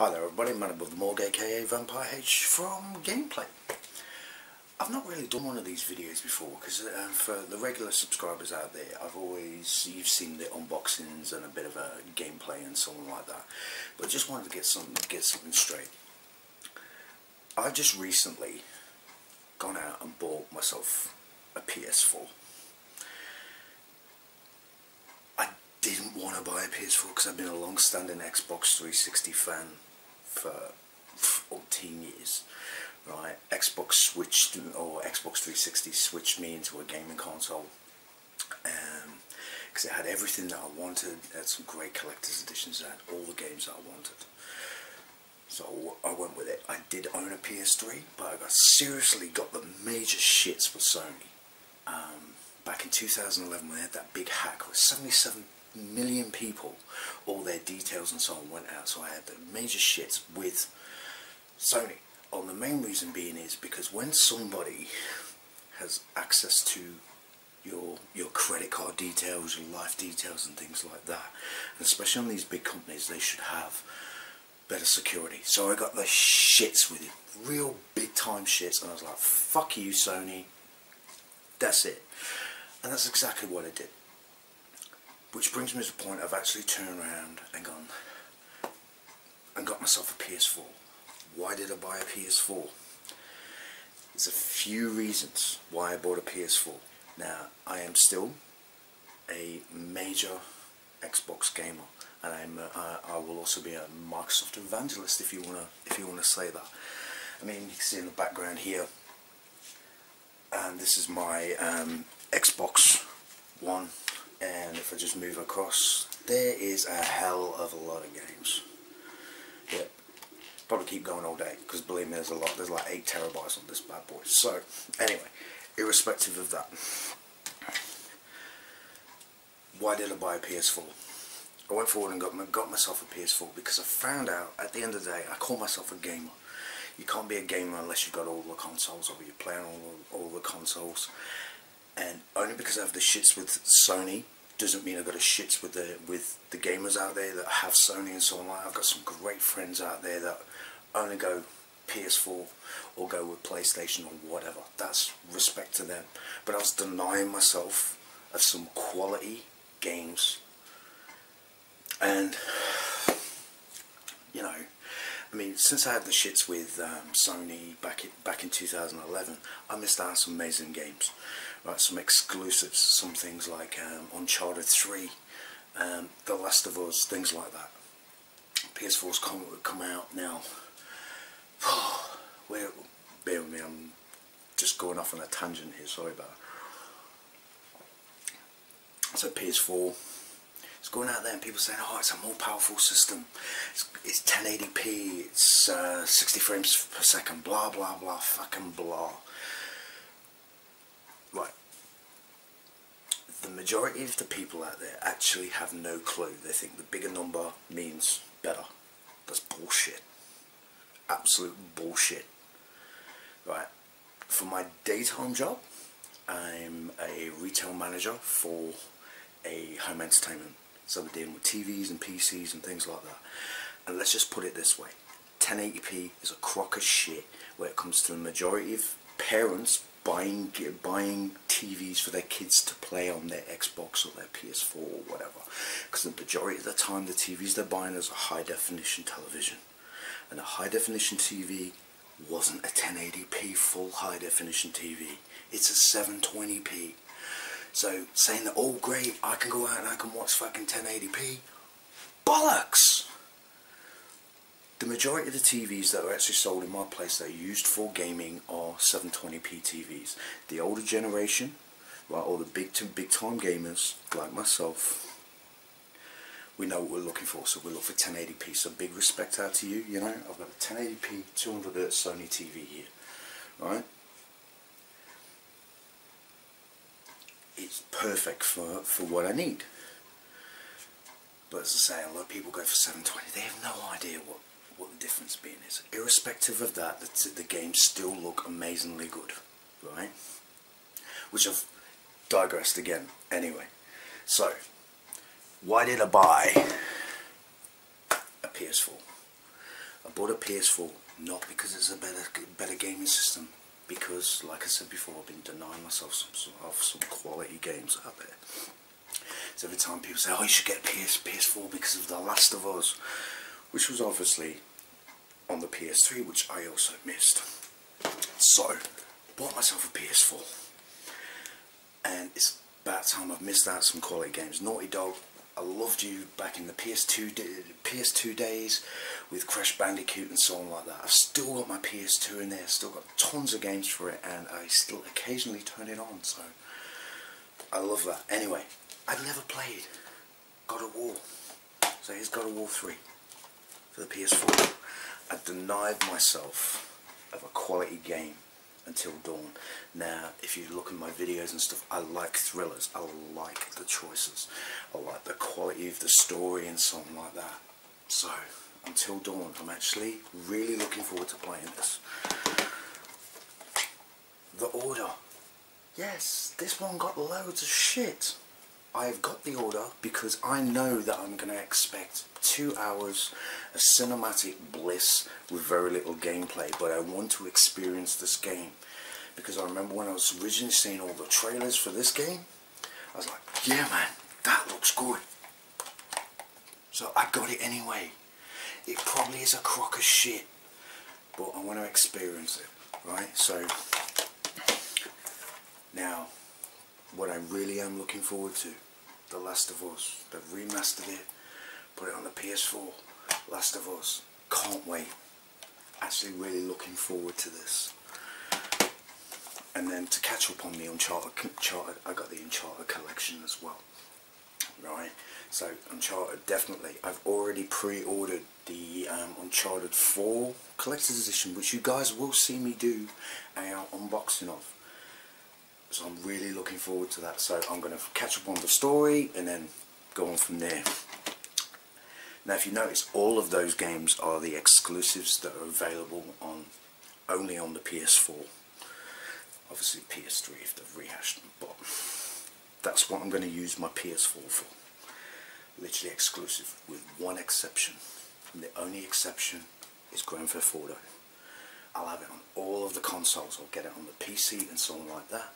Hi there everybody, Man above the morgue aka Vampire H from Gameplay. I've not really done one of these videos before because for the regular subscribers out there, you've seen the unboxings and a bit of a gameplay and something like that. But just wanted to get something straight. I've just recently gone out and bought myself a PS4. I didn't want to buy a PS4 because I've been a long-standing Xbox 360 fan for 14 years, right? Xbox switched, or Xbox 360 switched me into a gaming console because it had everything that I wanted. It had some great collector's editions. It had all the games that I wanted, so I went with it. I did own a PS3, but I seriously got the major shits with Sony back in 2011 when they had that big hack with 77 million people, all their details and so on went out. So I had the major shits with Sony. On the main reason being is because when somebody has access to your credit card details, your life details and things like that, and especially on these big companies, they should have better security. So I got the shits with it, real big time shits, and I was like, fuck you Sony, that's it. And that's exactly what I did. Which brings me to the point I've actually turned around and gone and got myself a PS4. Why did I buy a PS4? There's a few reasons why I bought a PS4. Now, I am still a major Xbox gamer, and I will also be a Microsoft evangelist if you wanna say that. I mean, you can see in the background here, and this is my Xbox One. And if I just move across, there is a hell of a lot of games. Yep, probably keep going all day because believe me, there's a lot. There's like 8 terabytes on this bad boy. So anyway, irrespective of that, why did I buy a PS4? I went forward and got myself a PS4 because I found out at the end of the day, I call myself a gamer. You can't be a gamer unless you've got all the consoles or you're playing all the consoles. And only because I have the shits with Sony doesn't mean I've got a shits with the gamers out there that have Sony and so on. I've got some great friends out there that only go PS4 or go with PlayStation or whatever. That's respect to them. But I was denying myself of some quality games. And, you know, I mean, since I had the shits with Sony back in 2011, I missed out on some amazing games, right? Some exclusives, some things like Uncharted 3, The Last of Us, things like that. PS4's come out now. Bear with me, I'm just going off on a tangent here. Sorry about that. So PS4. It's going out there and people saying, oh, it's a more powerful system, it's 1080p, it's 60 frames per second, blah, blah, blah, fucking blah. Right. The majority of the people out there actually have no clue. They think the bigger number means better. That's bullshit. Absolute bullshit. Right. For my daytime job, I'm a retail manager for a home entertainment. So we're dealing with TVs and PCs and things like that. And let's just put it this way. 1080p is a crock of shit when it comes to the majority of parents buying TVs for their kids to play on their Xbox or their PS4 or whatever. Because the majority of the time the TVs they're buying is a high definition television. And a high definition TV wasn't a 1080p full high definition TV. It's a 720p. So saying that, oh great, I can go out and I can watch fucking 1080p, bollocks! The majority of the TVs that are actually sold in my place that are used for gaming are 720p TVs. The older generation, right, or the big time gamers like myself, we know what we're looking for, so we look for 1080p. So big respect out to you, you know, I've got a 1080p 200Hz Sony TV here, right? It's perfect for what I need. But as I say, a lot of people go for 720. They have no idea what the difference being is. Irrespective of that, the games still look amazingly good, right? Which I've digressed again. Anyway, so why did I buy a PS4? I bought a PS4 not because it's a better gaming system, because like I said before, I've been denying myself of some quality games out there. So every time people say, oh, you should get a PS4 because of The Last of Us, which was obviously on the PS3, which I also missed. So bought myself a PS4, and it's about time I've missed out some quality games. Naughty Dog, I loved you back in the PS2 days with Crash Bandicoot and so on like that. I've still got my PS2 in there, still got tons of games for it, and I still occasionally turn it on, so I love that. Anyway, I've never played God of War, so here's God of War 3 for the PS4. I denied myself of a quality game, Until Dawn. Now, if you look at my videos and stuff, I like thrillers, I like the choices, I like the quality of the story and something like that. So, Until Dawn, I'm actually really looking forward to playing this. The Order. Yes, this one got loads of shit. I've got The Order because I know that I'm going to expect 2 hours of cinematic bliss with very little gameplay, but I want to experience this game, because I remember when I was originally seeing all the trailers for this game, I was like, yeah man, that looks good. So I got it anyway. It probably is a crock of shit, but I want to experience it, right? So now, what I really am looking forward to, The Last of Us. They've remastered it, put it on the PS4. Last of Us, can't wait. Actually really looking forward to this. And then to catch up on the Uncharted, I got the Uncharted collection as well. Right, so Uncharted, definitely. I've already pre-ordered the Uncharted 4 Collector's Edition, which you guys will see me do an unboxing of. So I'm really looking forward to that. So I'm going to catch up on the story and then go on from there. Now, if you notice, all of those games are the exclusives that are available on only on the PS4. Obviously PS3 if they've rehashed them, but that's what I'm going to use my PS4 for. Literally exclusive, with one exception. And the only exception is Grand Theft Auto. I'll have it on all of the consoles. I'll get it on the PC and so on like that.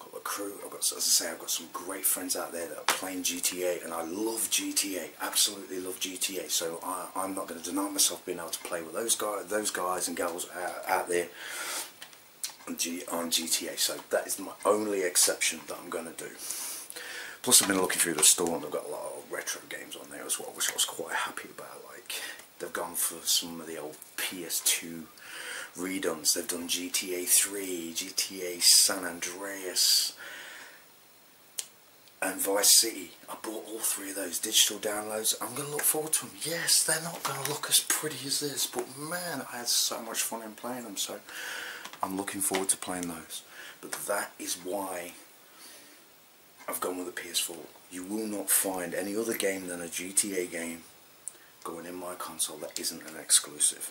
Got a crew. I've got, as I say, I've got some great friends out there that are playing GTA, and I love GTA. Absolutely love GTA. So I'm not going to deny myself being able to play with those guys and girls out there on GTA. So that is my only exception that I'm going to do. Plus, I've been looking through the store, and I've got a lot of retro games on there as well, which I was quite happy about. Like, they've gone for some of the old PS2 redons. They've done GTA 3, GTA San Andreas, and Vice City. I bought all three of those digital downloads. I'm going to look forward to them. Yes, they're not going to look as pretty as this, but man, I had so much fun in playing them, so I'm looking forward to playing those. But that is why I've gone with the PS4. You will not find any other game than a GTA game going in my console that isn't an exclusive.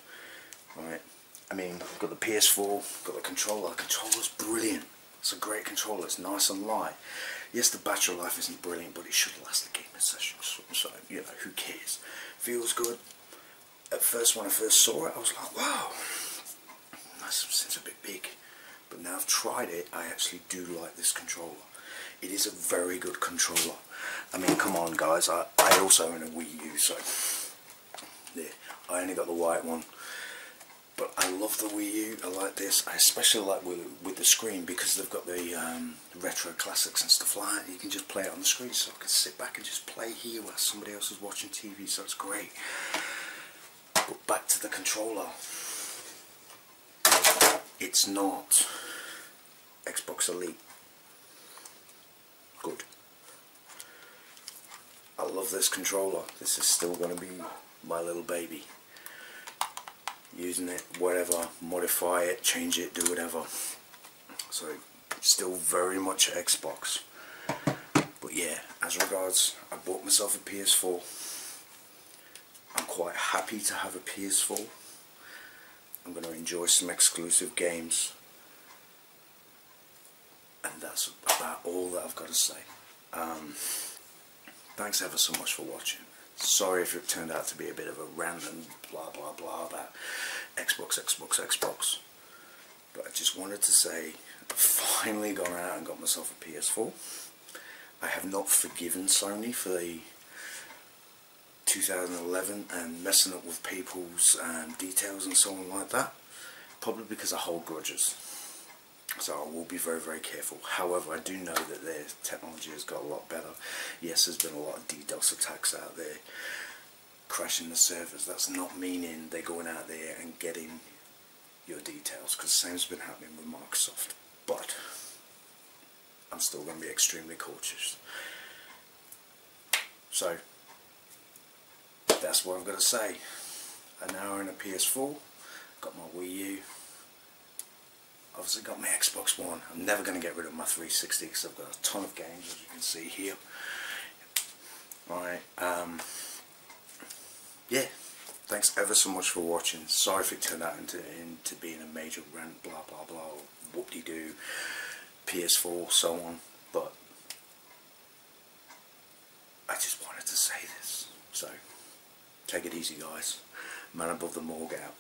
Right? I mean, I've got the PS4, got the controller. The controller's brilliant. It's a great controller. It's nice and light. Yes, the battery life isn't brilliant, but it should last the gaming session. So, you know, who cares? Feels good. At first, when I first saw it, I was like, wow, that seems a bit big. But now I've tried it, I actually do like this controller. It is a very good controller. I mean, come on, guys. I also own a Wii U, so yeah, I only got the white one. But I love the Wii U. I like this. I especially like with the screen, because they've got the retro classics and stuff like that. You can just play it on the screen, so I can sit back and just play here while somebody else is watching TV. So it's great. But back to the controller. It's not Xbox Elite. Good. I love this controller. This is still going to be my little baby. Using it, whatever, modify it, change it, do whatever. So still very much Xbox. But yeah, as regards, I bought myself a PS4. I'm quite happy to have a PS4. I'm going to enjoy some exclusive games. And that's about all that I've got to say. Thanks ever so much for watching. Sorry if it turned out to be a bit of a random blah blah blah about Xbox. But I just wanted to say I've finally gone out and got myself a PS4. I have not forgiven Sony for the 2011 and messing up with people's details and so on like that. Probably because I hold grudges. So I will be very, very careful. However, I do know that their technology has got a lot better. Yes, there's been a lot of DDoS attacks out there, crashing the servers. That's not meaning they're going out there and getting your details, because the same's been happening with Microsoft. But I'm still going to be extremely cautious. So that's what I've got to say. I now own a PS4, got my Wii U. Obviously got my Xbox One. I'm never going to get rid of my 360 because I've got a ton of games, as you can see here. Alright, yeah, thanks ever so much for watching. Sorry if it turned out into being a major rant, blah blah blah, whoop-de-doo, PS4, so on, but I just wanted to say this. So, take it easy guys. Man above the morgue out.